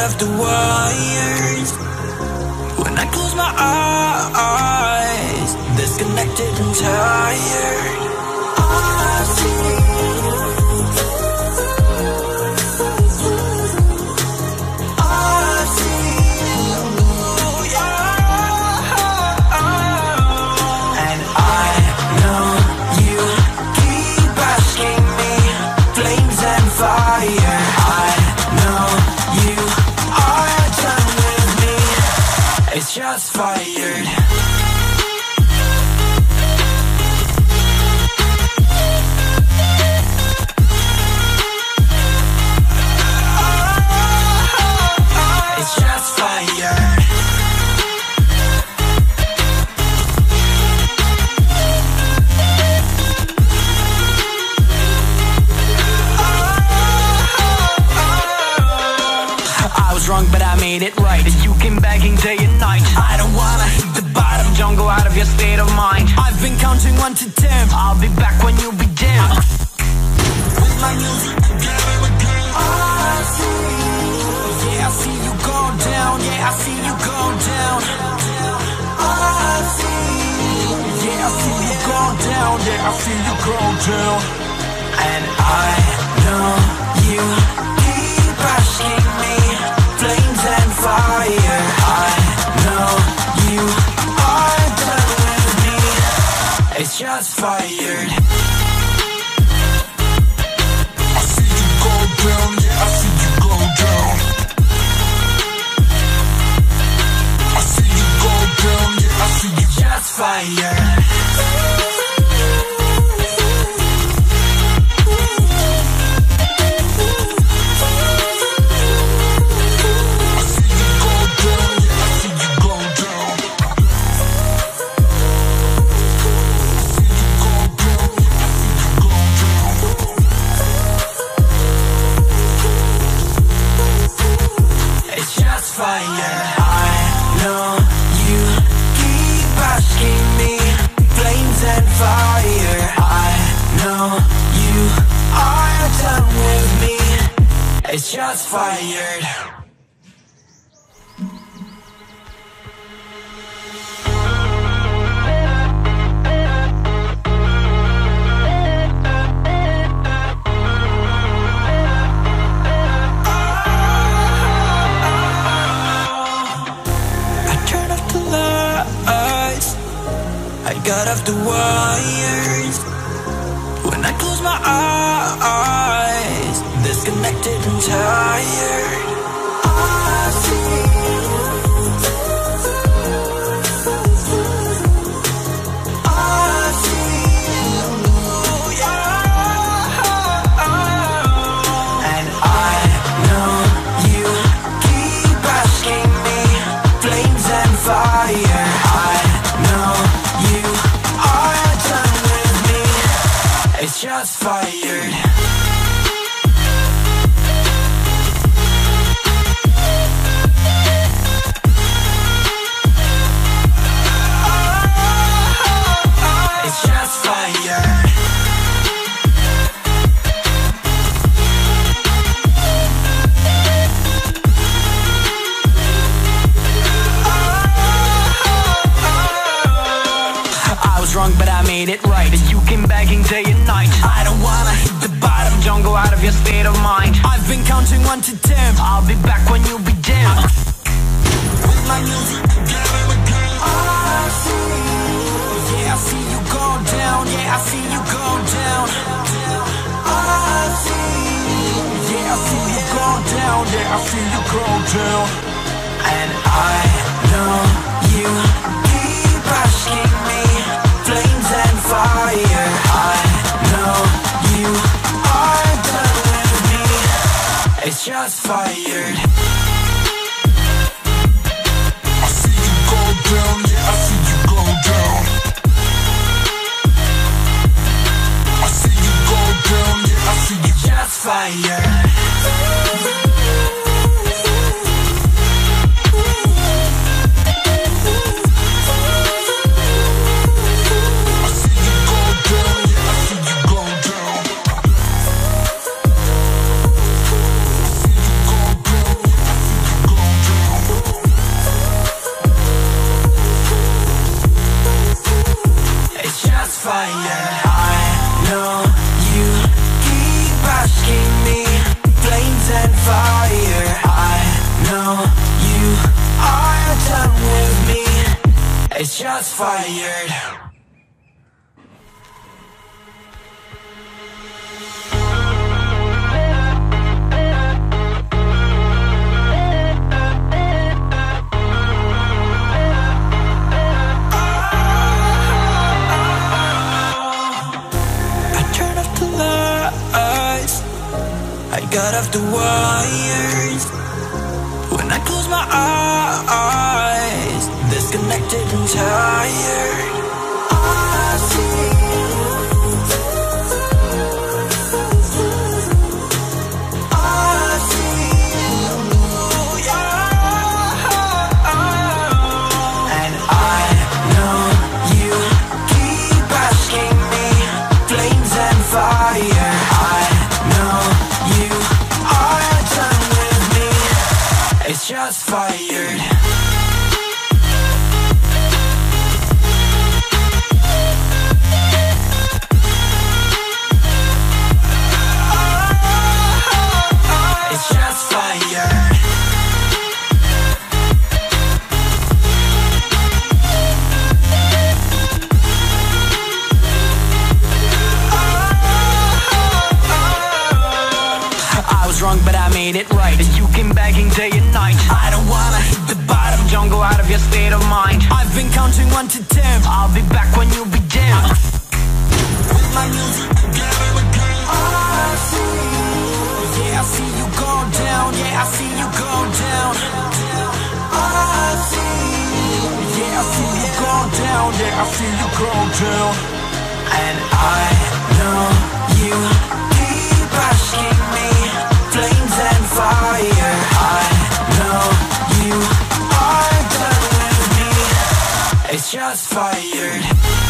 out of the wires. When I close my eyes, disconnected and tired. All I see. Just fired. Your state of mind, I've been counting 1 to 10. I'll be back when you be there. With my music again and again. All I see, yeah, I see you go down. Yeah, I see you go down. All I see, yeah, I see you go down. Yeah, I see you go down. And I know you keep asking me, flames and fire. I know you. It's just fired. I see you go down, yeah, I see you go down. I see you go down, yeah, I see you. Just fired. It's just fired. I turn off the lights, I got off the wires. When I close my eyes, disconnected and tired. All I see, all I see, yeah. And I know you keep asking me, flames and fire. I know you are done with me. It's just fired. It right, you came begging day and night. I don't wanna hit the bottom, don't go out of your state of mind. I've been counting 1 to 10. I'll be back when you be there. With my music again and again. All I see, yeah, I see you go down. Yeah, I see you go down. All I see, yeah, I see you go down. Yeah, I see you go down. And I know you keep asking me, flames and fire. I know you are done with me. It's just fired. I see you go down, yeah, I see you go down. I see you go down, yeah, I see you. Just fired. It's shots fired. Cut off the wires. When I close my eyes, disconnected and tired. All I see is you, and I know you keep asking me, flames and fire. It's shots fired. Wrong, but I made it right. You came begging day and night. I don't wanna hit the bottom. Don't go out of your state of mind. I've been counting 1 to 10. I'll be back when you'll be dead. With my music together again. I see. Yeah, I see you go down. Yeah, I see you go down. I see. Yeah, I see you go down. Yeah, I see you go down. And I know you keep asking me. Flames and fire. I know you are done with me. It's shots fired.